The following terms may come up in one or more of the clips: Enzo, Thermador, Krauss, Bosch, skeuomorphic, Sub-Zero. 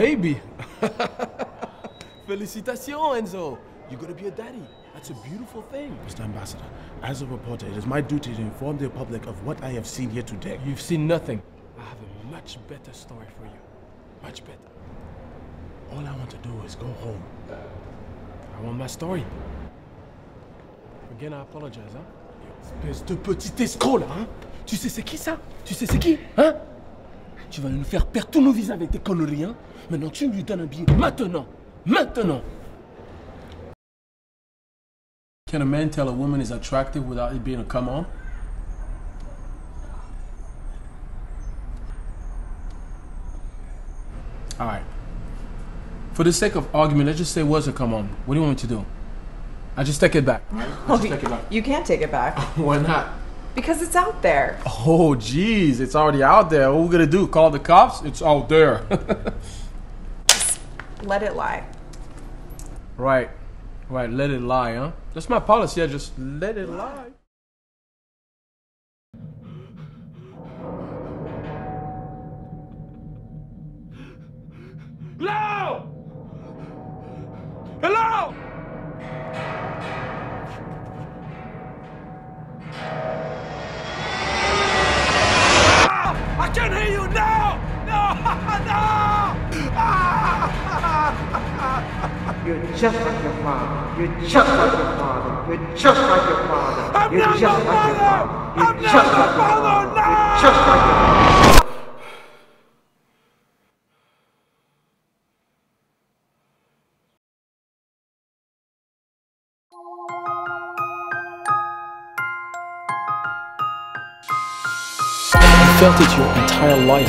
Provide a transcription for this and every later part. Baby! Felicitations, Enzo! You're gonna be a daddy. That's a beautiful thing. Mr. Ambassador, as a reporter, it is my duty to inform the public of what I have seen here today. You've seen nothing. I have a much better story for you. Much better. All I want to do is go home. I want my story. Again, I apologize, hein? Espèce de petit escroc, là, hein? Tu sais c'est qui, ça? Tu sais c'est qui, hein? Tu vas nous faire perdre tous nos vies avec tes conneries, hein? Maintenant, tu lui donnes un billet. Maintenant! Maintenant! Can a man tell a woman is attractive without it being a come on? All right. For the sake of argument, let's just say it was a come on. What do you want me to do? I just take it back. Right? You can't take it back. Why not? Because it's out there. Oh, jeez, it's already out there. What are we gonna do? Call the cops? It's out there. Just let it lie. Right, right. Let it lie, huh? That's my policy. I just let it lie. Hello! Hello! I can't hear you now! No! No! You're just like your father. You're just like your father. You're just like your father. I'm not your father! I'm not your father! No! You're just like your father! Felt it your entire life.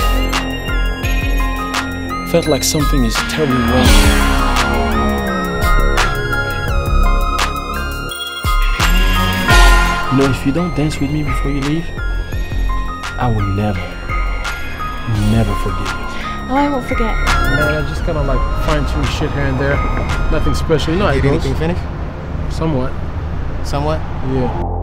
Felt like something is terribly wrong. You know, if you don't dance with me before you leave, I will never forgive you. Oh, I won't forget. Man, I just kind of like fine-tune shit here and there. Nothing special, you know. Did anything finish? Somewhat. Somewhat? Yeah.